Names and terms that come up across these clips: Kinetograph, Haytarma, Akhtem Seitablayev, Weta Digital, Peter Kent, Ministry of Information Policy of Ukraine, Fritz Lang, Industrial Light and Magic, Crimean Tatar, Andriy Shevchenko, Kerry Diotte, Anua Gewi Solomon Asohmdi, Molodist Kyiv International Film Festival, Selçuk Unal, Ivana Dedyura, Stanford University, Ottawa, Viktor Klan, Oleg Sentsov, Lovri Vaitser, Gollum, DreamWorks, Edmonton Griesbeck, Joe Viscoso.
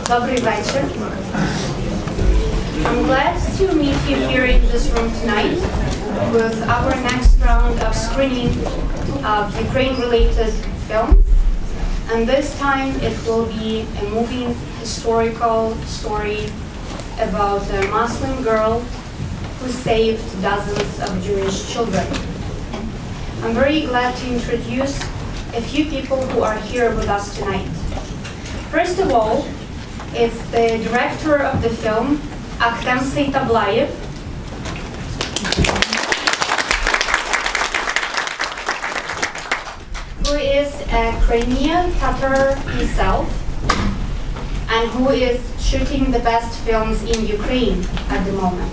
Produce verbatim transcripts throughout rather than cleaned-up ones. Lovri Vaitser. I'm glad to meet you here in this room tonight with our next round of screening of Ukraine-related films. And this time it will be a moving historical story about a Muslim girl who saved dozens of Jewish children. I'm very glad to introduce a few people who are here with us tonight. First of all, it's the director of the film, Akhtem Seitablayev. Who is a Crimean Tatar himself, and who is shooting the best films in Ukraine at the moment.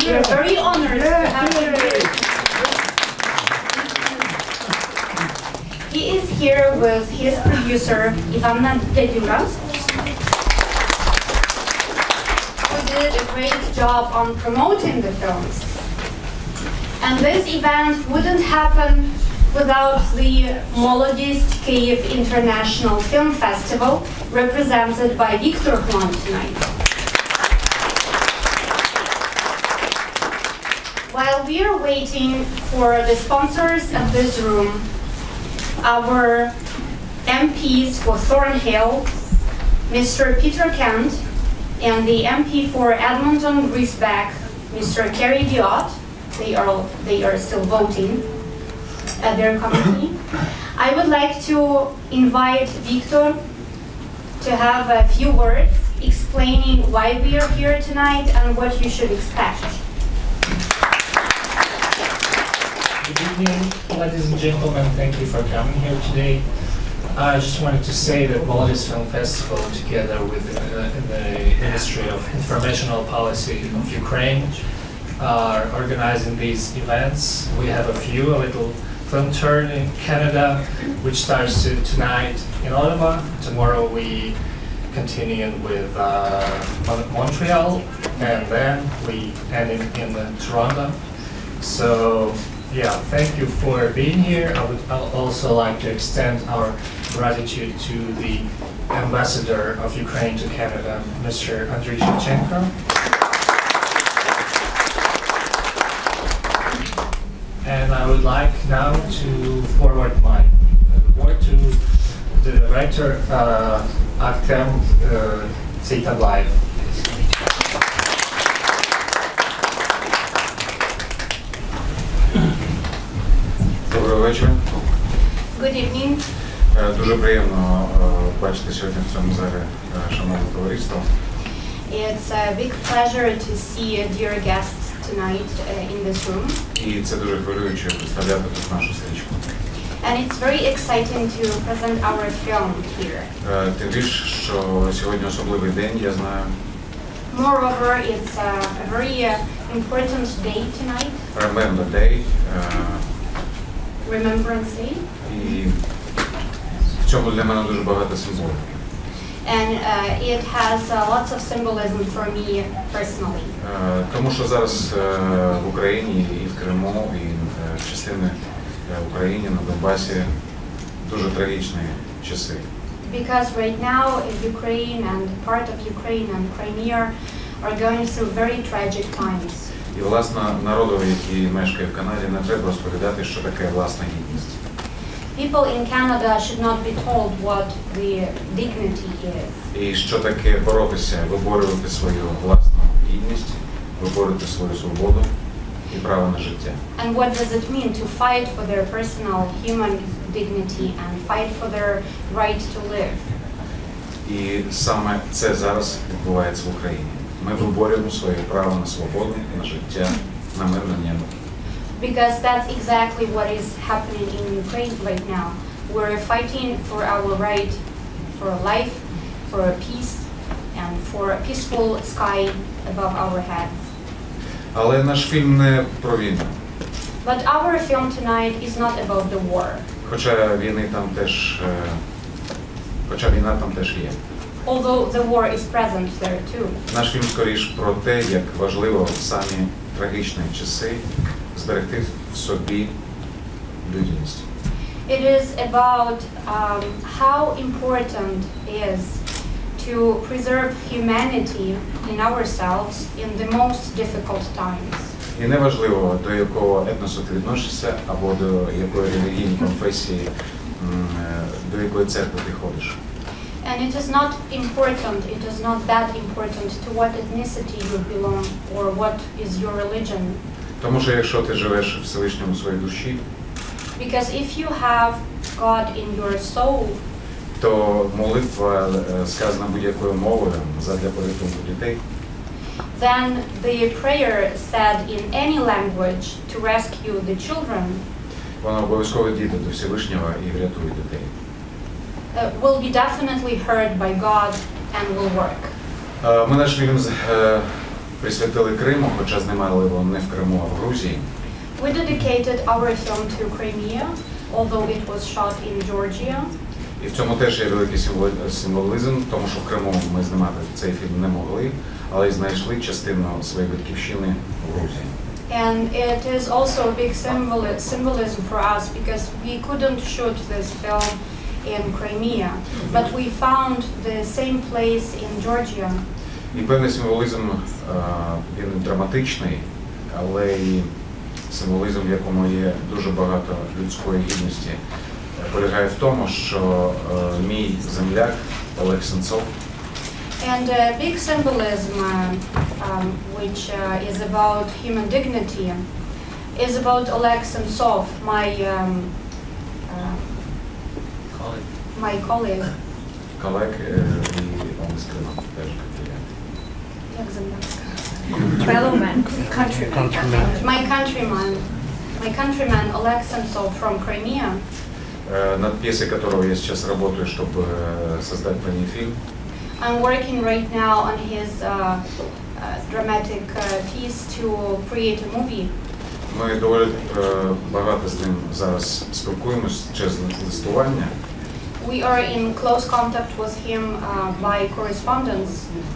We are very honored to have him here. He is here with his producer, Ivana Dedyura, who did a great job on promoting the films. And this event wouldn't happen without the Molodist Kyiv International Film Festival, represented by Viktor Klan tonight. While we are waiting for the sponsors of this room, our M Ps for Thornhill, Mister Peter Kent, and the M P for Edmonton Griesbeck, Mister Kerry Diotte, they are, they are still voting at their company. I would like to invite Victor to have a few words explaining why we are here tonight and what you should expect. Good evening, ladies and gentlemen. Thank you for coming here today. I just wanted to say that Molodist Film Festival, together with the, the Ministry of Informational Policy of Ukraine, are organizing these events. We have a few, a little film turn in Canada, which starts tonight in Ottawa. Tomorrow we continue with uh, Montreal, and then we end in, in uh, Toronto. So yeah, thank you for being here. I would also like to extend our gratitude to the ambassador of Ukraine to Canada, Mister Andriy Shevchenko. And I would like now to forward my report to the director, uh, Akhtem uh, Seitablayev. Доброго вечора. Good evening. Дуже приємно бачити сьогодні в цьому залі шановне товариство. It's a big pleasure to see you, dear guests, tonight uh, in this room. And it's very exciting to present our film here. Moreover, it's a very uh, important day tonight. Remember Day. Uh, Remembrance Day. And uh, it has uh, lots of symbolism for me personally. Тому що зараз в Україні і в Криму, і в частини України на Донбасі дуже трагічні часи. Because right now Ukraine and part of Ukraine and Crimea are going through very tragic times. І власне народу, який мешкає в Канаді, не треба розповідати, що таке власна гідність. People in Canada should not be told what the dignity is. І що таке боротися, виборювати свою власну гідність, виборювати свою свободу і право на життя. And what does it mean to fight for their personal human dignity and fight for their right to live? І саме це зараз відбувається в Україні. Ми виборюємо своє право на свободу, на життя, на мирне небо. Because that's exactly what is happening in Ukraine right now. We're fighting for our right, for life, for peace, and for a peaceful sky above our heads. Але наш фільм не про війну. But our film tonight is not about the war. Хоча війни там теж, хоча війна там теж є. Although the war is present there too. Наш фільм скоріш про те, як важливо в самі трагічні часи зберегти в собі людяність. It is about um, how important is to preserve humanity in ourselves in the most difficult times. І неважливо, до якого етносу ти відносишся, або до якої релігійної конфесії, до якої церкви ти ходиш. And it is not important, it is not that important to what ethnicity you belong or what is your religion. Тому що якщо ти живеш в Всевишньому своїй душі, because if you have God in your soul, то молитва сказана будь-якою мовою задля порятунку дітей, then the prayer said in any language to rescue the children, вона обов'язково дійде до Всевишнього і врятує дітей, will be definitely heard by God and will work. Ми наш фільм присвятили Криму, хоча знімали його не в Криму, а в Грузії. We dedicated our film to Crimea, although it was shot in Georgia. І в цьому теж є великий символізм, тому що в Криму ми знімати цей фільм не могли, але й знайшли частину своєї батьківщини в Грузії. And it is also a big symbolism for us because we couldn't shoot this film in Crimea, but we found the same place in Georgia. І певний символізм, він драматичний, але й символізм, в якому є дуже багато людської гідності, полягає в тому, що мій земляк Олег Сенцов. And a big symbolism, um, which uh, is about human dignity, is about Oleg Sentsov, my um, uh, colleague. My colleague. Colleague, uh, on the screen. Countryman. Countryman. My countryman. My countryman Oleg Sentsov from Crimea. Над пьесой которого я сейчас работаю, чтобы создать по ней фильм. I'm working right now on his uh, uh, dramatic uh, piece to create a movie. Ми доволі багато з ним зараз спілкуємось через листування. We are in close contact with him uh, by correspondence.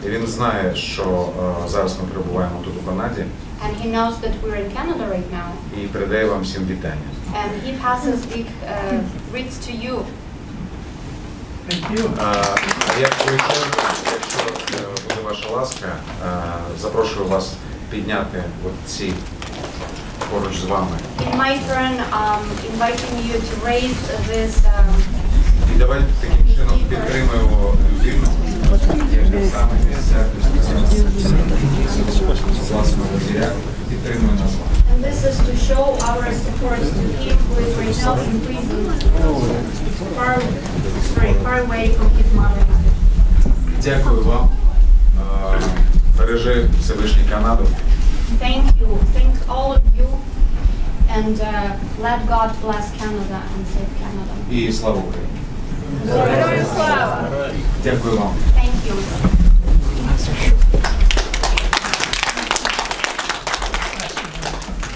Він знає, що uh, зараз ми перебуваємо тут у Канаді. And he knows that we're in Canada right now. І передає вам всім вітання. And he passes big uh, greets to you. Thank you. Uh, я прийшов, якщо буде ваша ласка, uh, запрошую вас підняти от ці поруч з вами. In my turn, um, inviting you to raise this. Um, І давайте таким чином підтримуємо людину, як саме місця, власного віря, підтримує нас. And this is to show our support to him who is right now in prison, far, sorry, far away from his mother. Дякую вам. Бережи Всевишній Канаду. Thank you. Thank all of you. And uh, let God bless Canada and save Canada. І слава Україні. Здоров'я, слава! Дякую вам. Дякую.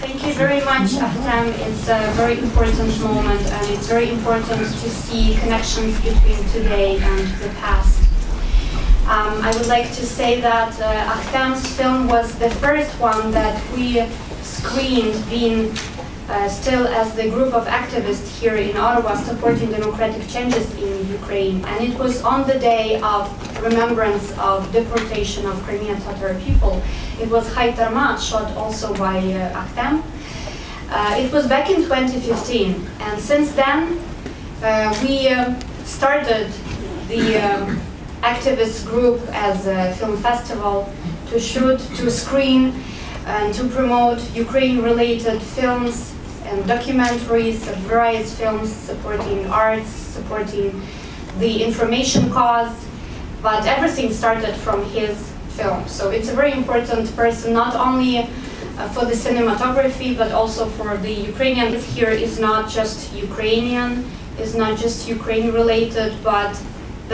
Thank you very much, Akhtem. It's a very important moment, and it's very important to see connections between today and the past. Um, I would like to say that uh, Akhtem's film was the first one that we screened in Uh, still as the group of activists here in Ottawa supporting democratic changes in Ukraine. And it was on the day of remembrance of deportation of Crimean Tatar people. It was Haytarma, shot also by uh, Akhtem. Uh, it was back in twenty fifteen. And since then, uh, we uh, started the um, activist group as a film festival to shoot, to screen, and to promote Ukraine-related films and documentaries, various films supporting arts, supporting the information cause, but everything started from his film. So it's a very important person, not only uh, for the cinematography, but also for the Ukrainian. This here is not just Ukrainian, is not just Ukraine-related, but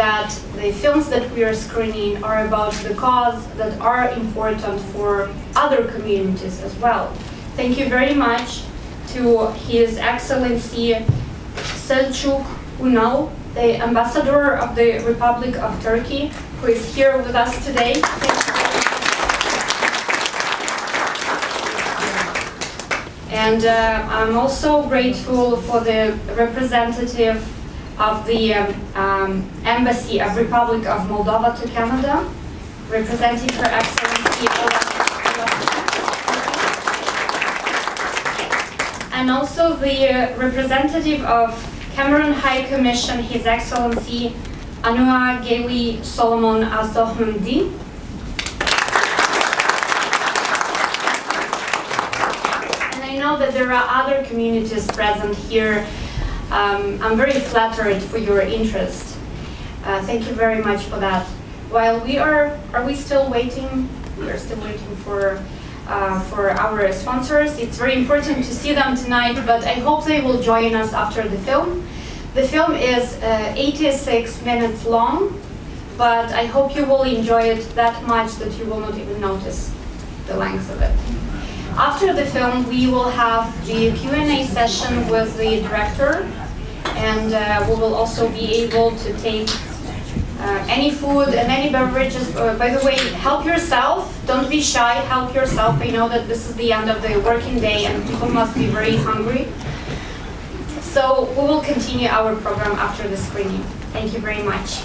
that the films that we are screening are about the cause that are important for other communities as well. Thank you very much to His Excellency Selçuk Unal, the Ambassador of the Republic of Turkey, who is here with us today. Thank you. And uh, I'm also grateful for the representative of the um, Embassy of Republic of Moldova to Canada, representing Her Excellency Olaf, and also the representative of Cameron High Commission, His Excellency Anua Gewi Solomon Asohmdi. And I know that there are other communities present here. Um, I'm very flattered for your interest. Uh, thank you very much for that. While we are, are we still waiting? We are still waiting for, uh, for our sponsors. It's very important to see them tonight, but I hope they will join us after the film. The film is uh, eighty-six minutes long, but I hope you will enjoy it that much that you will not even notice the length of it. After the film, we will have the Q and A session with the director, and uh, we will also be able to take Uh, any food and any beverages. Uh, by the way, help yourself. Don't be shy, help yourself. I know that this is the end of the working day and people must be very hungry. So we will continue our program after the screening. Thank you very much.